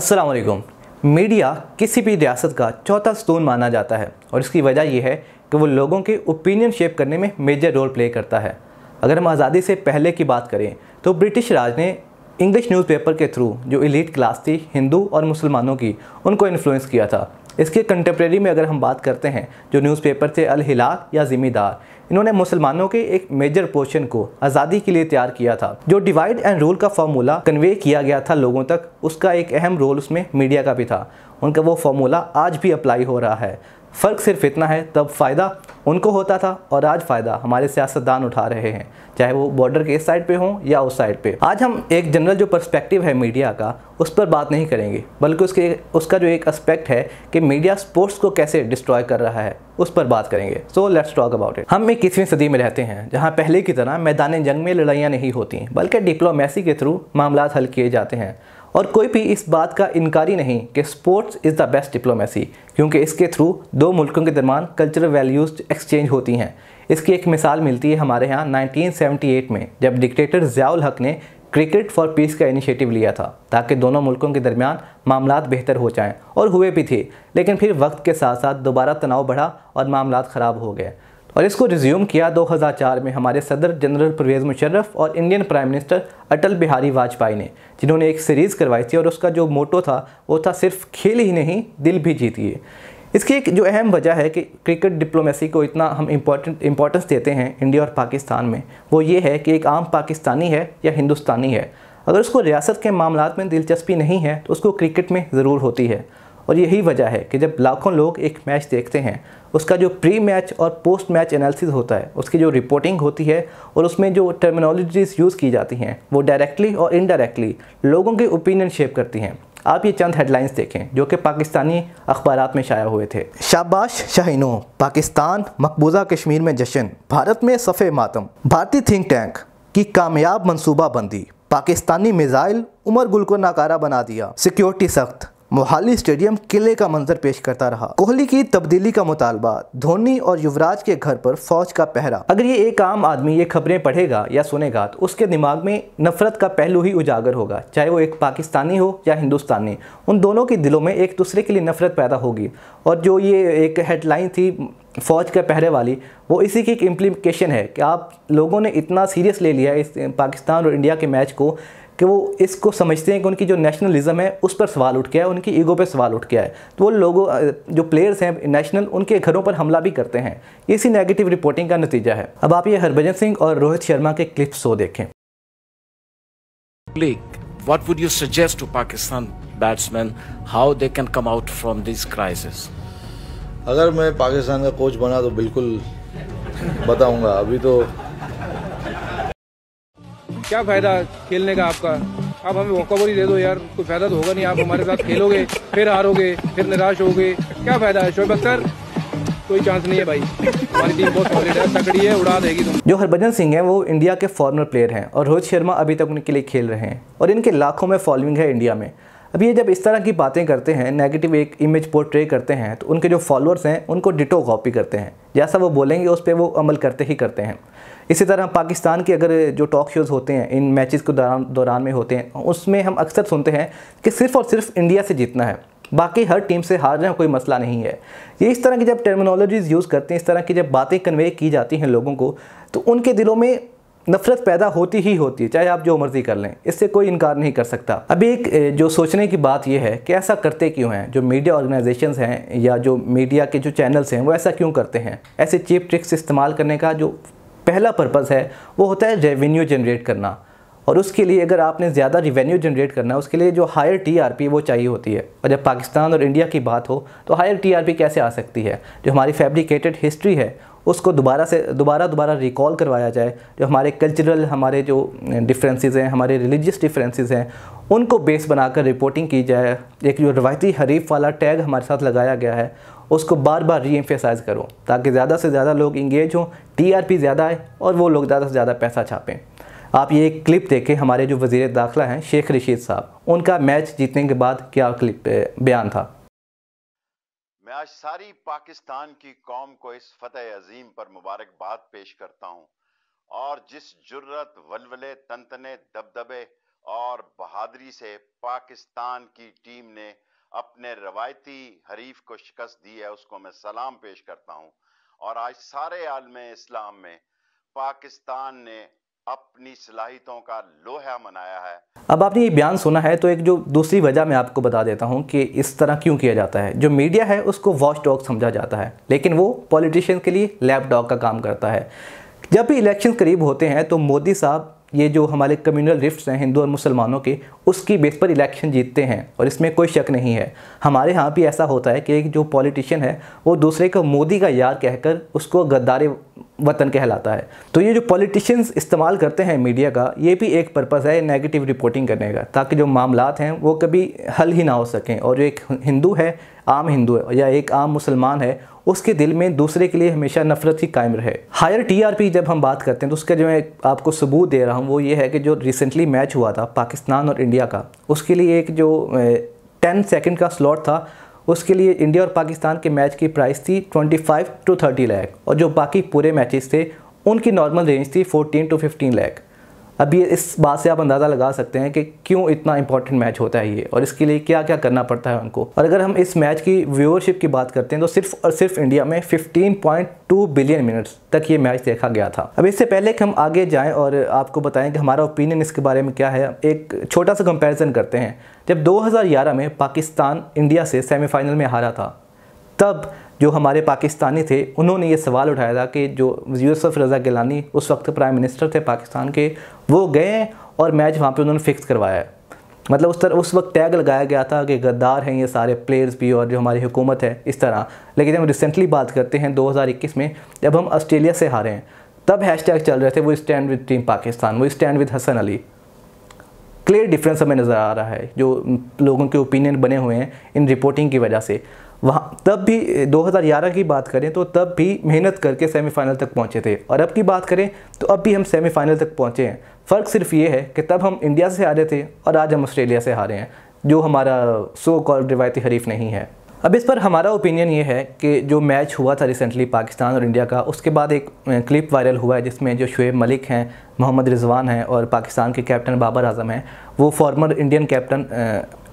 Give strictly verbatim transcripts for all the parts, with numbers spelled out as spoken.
अस्सलाम वालेकुम। मीडिया किसी भी रियासत का चौथा स्तून माना जाता है और इसकी वजह यह है कि वो लोगों के ओपिनियन शेप करने में मेजर रोल प्ले करता है। अगर हम आज़ादी से पहले की बात करें तो ब्रिटिश राज ने इंग्लिश न्यूज़पेपर के थ्रू जो एलीट क्लास थी हिंदू और मुसलमानों की, उनको इन्फ्लुएंस किया था। इसके कंटेम्प्रेरी में अगर हम बात करते हैं जो न्यूज़पेपर थे अल हिलाल या ज़िम्मेदार, इन्होंने मुसलमानों के एक मेजर पोर्शन को आज़ादी के लिए तैयार किया था। जो डिवाइड एंड रूल का फार्मूला कन्वे किया गया था लोगों तक, उसका एक अहम रोल उसमें मीडिया का भी था। उनका वो फार्मूला आज भी अप्लाई हो रहा है। फ़र्क सिर्फ इतना है, तब फ़ायदा उनको होता था और आज फ़ायदा हमारे सियासतदान उठा रहे हैं, चाहे वो बॉर्डर के इस साइड पे हों या उस साइड पे। आज हम एक जनरल जो पर्सपेक्टिव है मीडिया का, उस पर बात नहीं करेंगे, बल्कि उसके उसका जो एक एस्पेक्ट है कि मीडिया स्पोर्ट्स को कैसे डिस्ट्रॉय कर रहा है, उस पर बात करेंगे। So let's talk about it. हम इक्कीसवीं सदी में रहते हैं, जहाँ पहले की तरह मैदान जंग में लड़ाइयाँ नहीं होती, बल्कि डिप्लोमेसी के थ्रू मामला हल किए जाते हैं। और कोई भी इस बात का इनकारी नहीं कि sports is the best diplomacy, क्योंकि इसके थ्रू दो मुल्कों के दरमियान कल्चरल वैल्यूज़ एक्सचेंज होती हैं। इसकी एक मिसाल मिलती है हमारे यहाँ नाइनटीन सेवेंटी एट में, जब डिक्टेटर ज़ियाउल हक ने क्रिकेट फॉर पीस का इनिशिएटिव लिया था ताकि दोनों मुल्कों के दरमियान मामलात बेहतर हो जाएँ, और हुए भी थे। लेकिन फिर वक्त के साथ साथ दोबारा तनाव बढ़ा और मामलात ख़राब हो गए, और इसको रिज्यूम किया दो हज़ार चार में हमारे सदर जनरल परवेज़ मुशर्रफ और Indian prime minister Atal Bihari Vajpayee ने, जिन्होंने एक सीरीज़ करवाई थी और उसका जो मोटो था वो था सिर्फ खेल ही नहीं दिल भी जीतिए। इसकी एक जो अहम वजह है कि क्रिकेट डिप्लोमेसी को इतना हम इम्पोर्टेंट इम्पोर्टेंस देते हैं इंडिया और पाकिस्तान में, वो ये है कि एक आम पाकिस्तानी है या हिंदुस्तानी है, अगर उसको रियासत के मामलों में दिलचस्पी नहीं है तो उसको क्रिकेट में ज़रूर होती है। और यही वजह है कि जब लाखों लोग एक मैच देखते हैं, उसका जो प्री मैच और पोस्ट मैच एनालिसिस होता है, उसकी जो रिपोर्टिंग होती है और उसमें जो टर्मिनोलॉजीज़ यूज़ की जाती हैं, वो डायरेक्टली और इनडायरेक्टली लोगों के ओपिनियन शेप करती हैं। आप ये चंद हेडलाइंस देखें जो कि पाकिस्तानी अखबारात में शाया हुए थे। शाबाश शाहीनों, पाकिस्तान मकबूजा कश्मीर में जश्न, भारत में सफ़े मातम, भारतीय थिंक टैंक की कामयाब मनसूबाबंदी, पाकिस्तानी मिज़ाइल उमर गुल को नाकारा बना दिया, सिक्योरिटी सख्त, मोहाली स्टेडियम किले का मंजर पेश करता रहा, कोहली की तब्दीली का मुतालबा, धोनी और युवराज के घर पर फौज का पहरा। अगर ये एक आम आदमी ये खबरें पढ़ेगा या सुनेगा तो उसके दिमाग में नफरत का पहलू ही उजागर होगा, चाहे वो एक पाकिस्तानी हो या हिंदुस्तानी, उन दोनों के दिलों में एक दूसरे के लिए नफरत पैदा होगी। और जो ये एक हेडलाइन थी फ़ौज के पहरे वाली, वो इसी की एक इम्प्लीकेशन है कि आप लोगों ने इतना सीरियस ले लिया इस पाकिस्तान और इंडिया के मैच को कि वो इसको समझते हैं कि उनकी जो नेशनलिज्म है उस पर सवाल उठ गया है, उनकी ईगो पे सवाल उठ गया है, तो वो लोगों जो प्लेयर्स हैं नेशनल उनके घरों पर हमला भी करते हैं। इसी नेगेटिव रिपोर्टिंग का नतीजा है। अब आप ये हरभजन सिंह और रोहित शर्मा के क्लिप्स शो देखें। What would you suggest to Pakistan batsman, how they can come out from this crisis? अगर मैं पाकिस्तान का कोच बना तो बिल्कुल बताऊँगा। अभी तो क्या फ़ायदा खेलने का आपका, आप हमें मौका ही दे दो यार, कोई फ़ायदा तो होगा नहीं। आप हमारे साथ खेलोगे फिर हारोगे फिर निराश होगे, क्या फ़ायदा है? शोएब अख्तर कोई चांस नहीं है भाई, हमारी टीम बहुत सॉलिड है, तकड़ी है, उड़ा देगी तुम। जो हरभजन सिंह हैं वो इंडिया के फॉर्मर प्लेयर हैं और रोहित शर्मा अभी तक उनके लिए खेल रहे हैं और इनके लाखों में फॉलोइंग है इंडिया में। अब ये जब इस तरह की बातें करते हैं, नेगेटिव एक इमेज पोर्ट्रे करते हैं, तो उनके जो फॉलोअर्स हैं उनको डिटो कॉपी करते हैं, जैसा वो बोलेंगे उस पर वो अमल करते ही करते हैं। इसी तरह पाकिस्तान के अगर जो टॉक शोज़ होते हैं इन मैचेस के दौरान दौरान में होते हैं, उसमें हम अक्सर सुनते हैं कि सिर्फ़ और सिर्फ इंडिया से जीतना है, बाकी हर टीम से हारना कोई मसला नहीं है। ये इस तरह की जब टर्मिनोलॉजीज़ यूज़ करते हैं, इस तरह की जब बातें कन्वे की जाती हैं लोगों को, तो उनके दिलों में नफ़रत पैदा होती ही होती है, चाहे आप जो मर्ज़ी कर लें, इससे कोई इनकार नहीं कर सकता। अभी एक जो सोचने की बात यह है कि ऐसा करते क्यों हैं जो मीडिया ऑर्गेनाइजेशंस हैं या जो मीडिया के जो चैनल्स हैं, वो ऐसा क्यों करते हैं? ऐसे चीप ट्रिक्स इस्तेमाल करने का जो पहला पर्पज़ है वो होता है रेवेन्यू जनरेट करना, और उसके लिए अगर आपने ज़्यादा रिवेन्यू जनरेट करना है, उसके लिए जो हायर टीआरपी वो चाहिए होती है। और जब पाकिस्तान और इंडिया की बात हो तो हायर टीआरपी कैसे आ सकती है? जो हमारी फैब्रिकेटेड हिस्ट्री है उसको दोबारा से दोबारा दोबारा रिकॉल करवाया जाए, जो हमारे कल्चरल हमारे जो डिफरेंसेस हैं, हमारे रिलीजियस डिफरेंसेस हैं, उनको बेस बनाकर रिपोर्टिंग की जाए। एक जो रवायती हरीफ वाला टैग हमारे साथ लगाया गया है उसको बार बार रीएम्फेसाइज़ करो, ताकि ज़्यादा से ज़्यादा लोग इंगेज हों, टीआरपी ज़्यादा आए और वो लोग ज़्यादा से ज़्यादा पैसा छापें। आप ये एक क्लिप देखें, हमारे जो वज़ीर दाखिला हैं शेख रशीद साहब, उनका मैच जीतने के बाद क्या क्लिप बयान था। मैं आज सारी पाकिस्तान की कौम को इस फतेह अजीम पर मुबारकबाद पेश करता हूँ, और जिस जुर्रत, वलवले, तंतने, दबदबे और बहादुरी से पाकिस्तान की टीम ने अपने रवायती हरीफ को शिकस्त दी है, उसको मैं सलाम पेश करता हूं। और आज सारे आलम इस्लाम में पाकिस्तान ने अपनी सलाहितों का लोहा मनाया है। अब आपने ये बयान सुना है, तो एक जो दूसरी वजह मैं आपको बता देता हूँ कि इस तरह क्यों किया जाता है। जो मीडिया है उसको वॉच डॉग समझा जाता है, लेकिन वो पॉलिटिशियन के लिए लैप डॉग का काम करता है। जब भी इलेक्शन करीब होते हैं तो मोदी साहब ये जो हमारे कम्युनल रिफ्ट्स हैं हिंदू और मुसलमानों के, उसकी बेस पर इलेक्शन जीतते हैं और इसमें कोई शक नहीं है। हमारे यहाँ भी ऐसा होता है कि जो पॉलिटिशियन है वो दूसरे को मोदी का यार कहकर उसको गद्दारे वतन कहलाता है। तो ये जो पॉलिटिशियंस इस्तेमाल करते हैं मीडिया का, ये भी एक पर्पस है नेगेटिव रिपोर्टिंग करने का, ताकि जो मामलात हैं वो कभी हल ही ना हो सकें। और जो एक हिंदू है, आम हिंदू है, या एक आम मुसलमान है, उसके दिल में दूसरे के लिए हमेशा नफरत ही कायम रहे। हायर टीआरपी जब हम बात करते हैं तो उसका जो मैं आपको सबूत दे रहा हूँ वो ये है कि जो रिसेंटली मैच हुआ था पाकिस्तान और इंडिया का, उसके लिए एक जो टेन सेकेंड का स्लॉट था, उसके लिए इंडिया और पाकिस्तान के मैच की प्राइस थी पच्चीस टू तीस लाख, और जो बाकी पूरे मैचेस थे उनकी नॉर्मल रेंज थी चौदह टू पंद्रह लाख। अब ये इस बात से आप अंदाज़ा लगा सकते हैं कि क्यों इतना इंपॉर्टेंट मैच होता है ये, और इसके लिए क्या क्या करना पड़ता है उनको। और अगर हम इस मैच की व्यूअरशिप की बात करते हैं तो सिर्फ और सिर्फ इंडिया में पंद्रह पॉइंट दो बिलियन मिनट्स तक ये मैच देखा गया था। अब इससे पहले कि हम आगे जाएं और आपको बताएं कि हमारा ओपिनियन इसके बारे में क्या है, एक छोटा सा कंपेरिजन करते हैं। जब दो हज़ार ग्यारह में पाकिस्तान इंडिया से सेमीफाइनल में हारा था, तब जो हमारे पाकिस्तानी थे उन्होंने ये सवाल उठाया था कि जो यूसुफ रज़ा गिलानी उस वक्त प्राइम मिनिस्टर थे पाकिस्तान के, वो गए और मैच वहाँ पे उन्होंने फ़िक्स करवाया। मतलब उस तरह उस वक्त टैग लगाया गया था कि गद्दार हैं ये सारे प्लेयर्स भी और जो हमारी हुकूमत है इस तरह। लेकिन हम रिसेंटली बात करते हैं दो हज़ार इक्कीस में जब हम ऑस्ट्रेलिया से हारे हैं, तब हैशटैग चल रहे थे वो स्टैंड विद टीम पाकिस्तान, वो stand with Hasan Ali. Clear difference हमें नज़र आ रहा है जो लोगों के ओपिनियन बने हुए हैं इन रिपोर्टिंग की वजह से। वहाँ तब भी दो हज़ार ग्यारह की बात करें तो तब भी मेहनत करके सेमीफाइनल तक पहुँचे थे, और अब की बात करें तो अब भी हम सेमीफाइनल तक पहुँचे हैं। फ़र्क सिर्फ ये है कि तब हम इंडिया से हारे थे और आज हम ऑस्ट्रेलिया से हारे हैं, जो हमारा सो कॉल्ड रिवायती हरीफ नहीं है। अब इस पर हमारा ओपिनियन ये है कि जो मैच हुआ था रिसेंटली पाकिस्तान और इंडिया का, उसके बाद एक क्लिप वायरल हुआ है जिसमें जो शोएब मलिक हैं, मोहम्मद रिजवान हैं और पाकिस्तान के कैप्टन बाबर आजम हैं, वो former Indian captain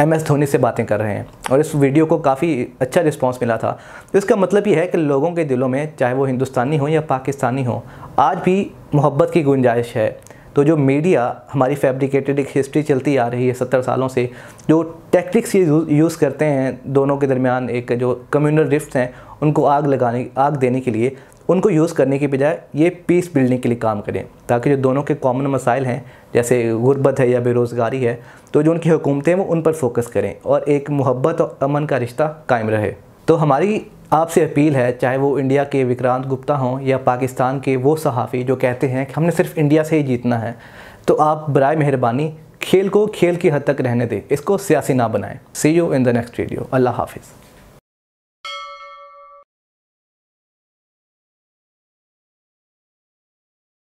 M S Dhoni से बातें कर रहे हैं, और इस वीडियो को काफ़ी अच्छा रिस्पांस मिला था। तो इसका मतलब ये है कि लोगों के दिलों में, चाहे वो हिंदुस्तानी हो या पाकिस्तानी हो, आज भी मोहब्बत की गुंजाइश है। तो जो मीडिया हमारी फैब्रिकेटेड एक हिस्ट्री चलती आ रही है सत्तर सालों से, जो टैक्टिक्स यूज़ करते हैं दोनों के दरमियान, एक जो कम्युनल रिफ्ट्स हैं उनको आग लगाने आग देने के लिए, उनको यूज़ करने की बजाय ये पीस बिल्डिंग के लिए काम करें, ताकि जो दोनों के कॉमन मसाइल हैं जैसे गुर्बत है या बेरोज़गारी है, तो जो उनकी हुकूमतें हैं वो उन पर फोकस करें और एक मोहब्बत और अमन का रिश्ता कायम रहे। तो हमारी आपसे अपील है, चाहे वो इंडिया के विक्रांत गुप्ता हों या पाकिस्तान के वो सहाफ़ी जो कहते हैं कि हमने सिर्फ इंडिया से ही जीतना है, तो आप बराए मेहरबानी खेल को खेल की हद तक रहने दें, इसको सियासी ना बनाएं। See you in the next video. अल्लाह हाफिज़।